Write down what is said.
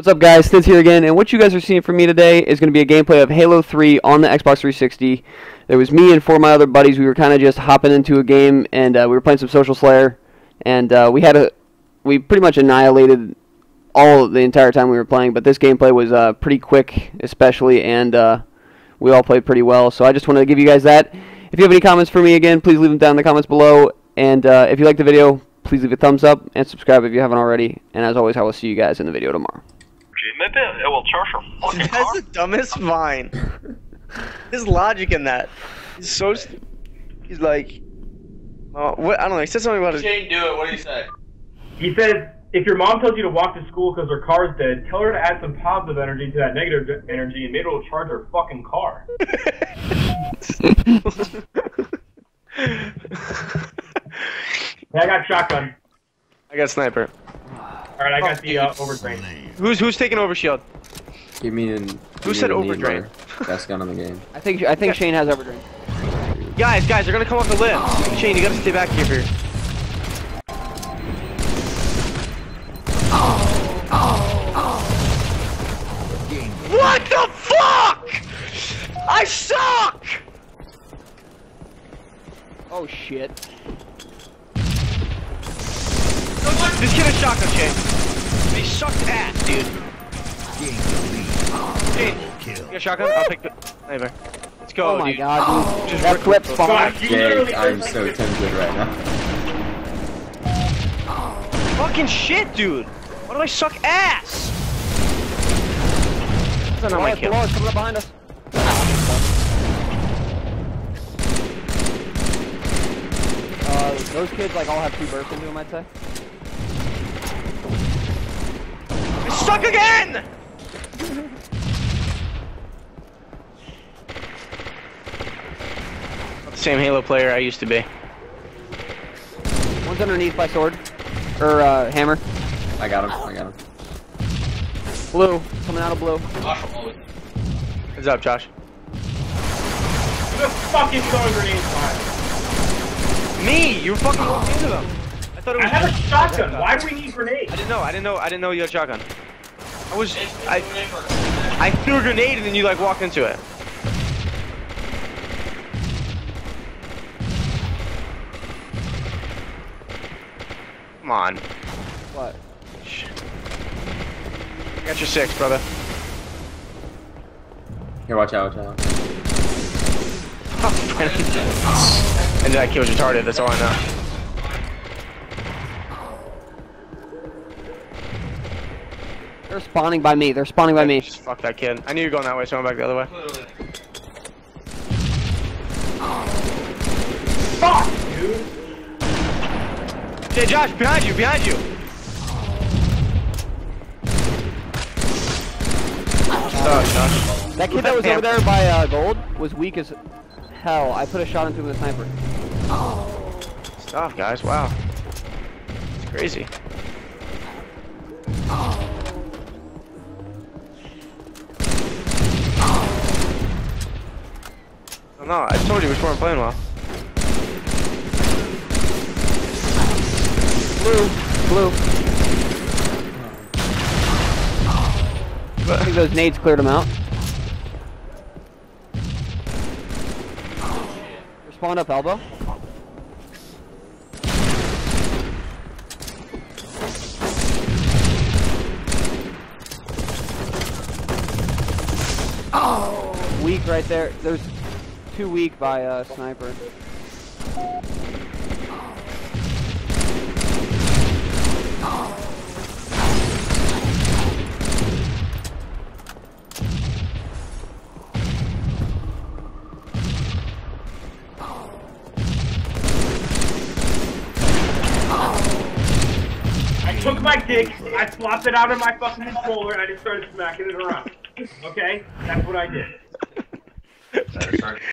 What's up guys, Stiz here again, and what you guys are seeing from me today is going to be a gameplay of Halo 3 on the Xbox 360. There was me and four of my other buddies. We were kind of just hopping into a game, and we were playing some Social Slayer, and we pretty much annihilated all the entire time we were playing, but this gameplay was pretty quick especially, and we all played pretty well, so I just wanted to give you guys that. If you have any comments for me again, please leave them down in the comments below, and if you like the video, please leave a thumbs up and subscribe if you haven't already, and as always, I will see you guys in the video tomorrow. It will charge your fucking car. That's the dumbest vine. There's logic in that. He's so... He's like... I don't know, he said something about it. Shane, do it, what do you say? He said, if your mom tells you to walk to school because her car's dead, tell her to add some positive energy to that negative energy and maybe it'll charge her fucking car. Yeah, I got shotgun. I got sniper. Alright, I got the overdrain. Who's taking over shield? You mean who said overdrain? Best gun in the game. I think Shane has overdrain. Guys, they're gonna come off the lift. Oh. Shane, you gotta stay back here. Oh. What the fuck? I suck. Oh shit. This kid has shotgun, Shane. He sucked ass, dude. Shane, you got a shotgun? I'll pick the... Anyway. Let's go, dude. Oh my god, dude. That clip spawned. Jake, I'm so tempted right now. Fucking shit, dude. Why do I suck ass? That's not my kill. Coming up behind us. Those kids, like, all have two bursts into them, I'd say. Suck again! Not the same Halo player I used to be. One's underneath by sword. Or, hammer. I got him. Blue. Coming out of blue. Heads up, Josh. Who the fuck is throwing grenades behind? Me! You were fucking walking into them. I thought it was. I have a shotgun. Why do we need grenades? I didn't know you had a shotgun. I threw a grenade and then you like walked into it. Come on. What? Shit. I got your six, brother. Here, watch out. And that kill's retarded, that's all I know. They're spawning by me. Just fuck that kid. I knew you were going that way, so I'm back the other way. Fuck, dude! Hey, Josh, behind you! Oh, Josh. That kid that was over there by gold was weak as hell. I put a shot into him with a sniper. Stop, guys. Wow. It's crazy. No, I told you we weren't playing well. Blue. I think those nades cleared him out. Respond up, elbow. Oh, weak right there. There's. Too weak by a sniper. I took my dick, I flopped it out of my fucking controller, and I just started smacking it around. Okay? That's what I did. That's right.